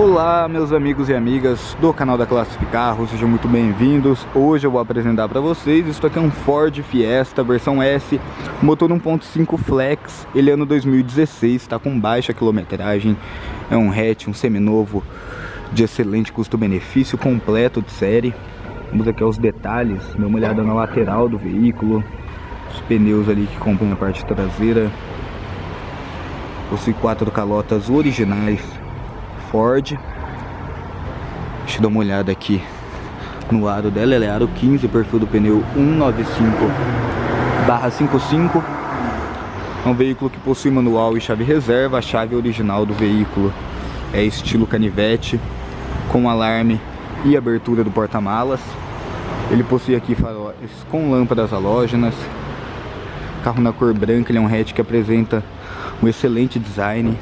Olá meus amigos e amigas do canal da Classificarros, sejam muito bem-vindos. Hoje eu vou apresentar para vocês, isso aqui é um Ford Fiesta versão S, motor 1.5 flex, ele é ano 2016, está com baixa quilometragem, é um hatch, um seminovo de excelente custo-benefício, completo de série. Vamos aqui aos detalhes, dá uma olhada na lateral do veículo, os pneus ali que compõem a parte traseira, possui 4 calotas originais Ford. Deixa eu dar uma olhada aqui no aro dela, ela é aro 15, perfil do pneu 195/55, é um veículo que possui manual e chave reserva. A chave original do veículo é estilo canivete, com alarme e abertura do porta-malas. Ele possui aqui faróis com lâmpadas halógenas, carro na cor branca. Ele é um hatch que apresenta um excelente design,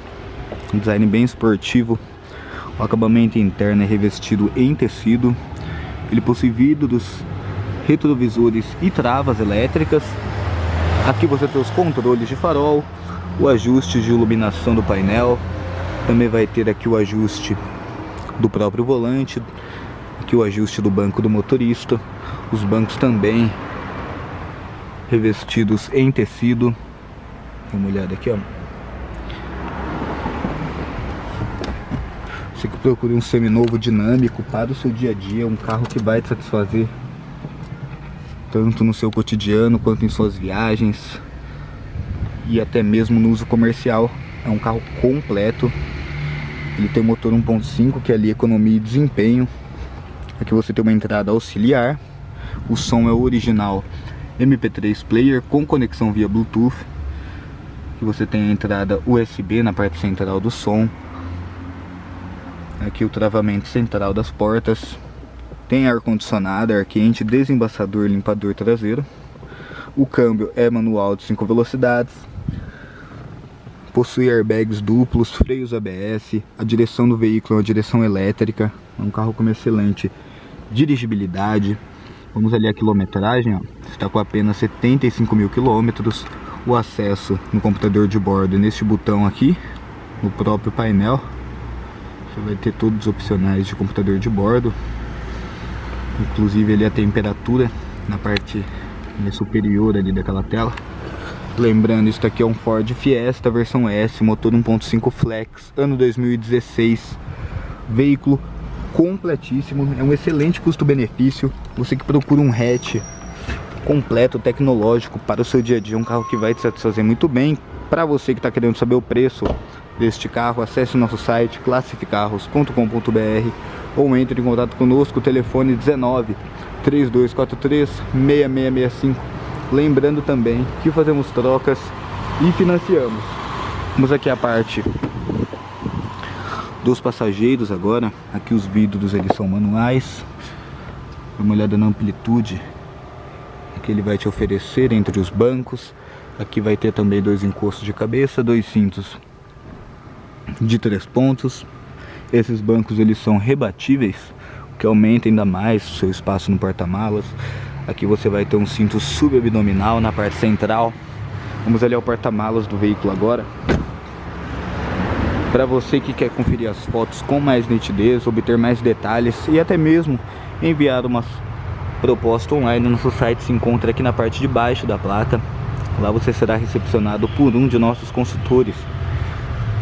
um design bem esportivo. O acabamento interno é revestido em tecido. Ele possui vidros, retrovisores e travas elétricas. Aqui você tem os controles de farol, o ajuste de iluminação do painel, também vai ter aqui o ajuste do próprio volante, aqui o ajuste do banco do motorista, os bancos também revestidos em tecido. Dá uma olhada aqui, ó. Você que procura um seminovo dinâmico para o seu dia a dia, um carro que vai te satisfazer tanto no seu cotidiano quanto em suas viagens e até mesmo no uso comercial, é um carro completo. Ele tem um motor 1.5 que é ali economia e desempenho. Aqui você tem uma entrada auxiliar, o som é original MP3 player com conexão via Bluetooth. Aqui você tem a entrada USB na parte central do som. Aqui o travamento central das portas. Tem ar-condicionado, ar quente, desembaçador, limpador traseiro. O câmbio é manual de 5 velocidades. Possui airbags duplos, freios ABS. A direção do veículo é uma direção elétrica. É um carro com excelente dirigibilidade. Vamos ali a quilometragem, ó. Está com apenas 75 mil quilômetros. O acesso no computador de bordo é neste botão aqui, no próprio painel. Você vai ter todos os opcionais de computador de bordo, inclusive ali a temperatura na parte superior ali daquela tela. Lembrando, isso aqui é um Ford Fiesta versão S, motor 1.5 flex, ano 2016, veículo completíssimo, é um excelente custo-benefício. Você que procura um hatch completo, tecnológico para o seu dia a dia, um carro que vai te satisfazer muito bem. Para você que está querendo saber o preço deste carro, acesse o nosso site classificarros.com.br ou entre em contato conosco, telefone 19 3243 6665. Lembrando também que fazemos trocas e financiamos. Vamos aqui a parte dos passageiros agora. Aqui os vidros eles são manuais. Dá uma olhada na amplitude que ele vai te oferecer entre os bancos. Aqui vai ter também 2 encostos de cabeça, 2 cintos de 3 pontos. Esses bancos eles são rebatíveis, o que aumenta ainda mais o seu espaço no porta-malas. Aqui você vai ter um cinto subabdominal na parte central. Vamos ali ao porta-malas do veículo agora. Para você que quer conferir as fotos com mais nitidez, obter mais detalhes e até mesmo enviar umas proposta online, nosso site se encontra aqui na parte de baixo da placa. Lá você será recepcionado por um de nossos consultores.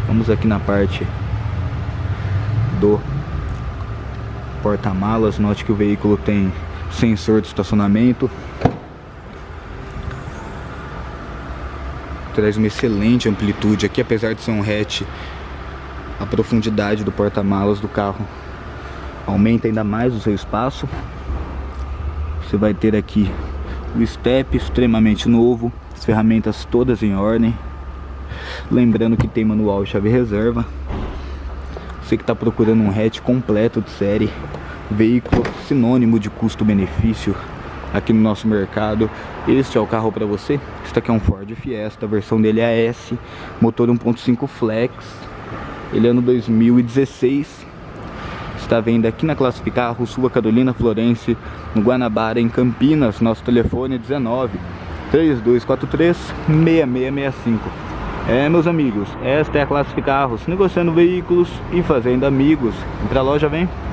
Vamos aqui na parte do porta-malas. Note que o veículo tem sensor de estacionamento, traz uma excelente amplitude aqui. Apesar de ser um hatch, a profundidade do porta-malas do carro aumenta ainda mais o seu espaço. Você vai ter aqui o step extremamente novo, as ferramentas todas em ordem. Lembrando que tem manual e chave reserva. Você que está procurando um hatch completo de série, veículo sinônimo de custo-benefício aqui no nosso mercado, este é o carro para você. Este aqui é um Ford Fiesta, a versão dele é S, motor 1.5 flex, ele é ano 2016. Está à venda aqui na Classificarros, Rua Carolina Florence, no Guanabara, em Campinas. Nosso telefone é 19 3243 6665. Meus amigos, esta é a Classificarros, negociando veículos e fazendo amigos. Entra a loja, vem!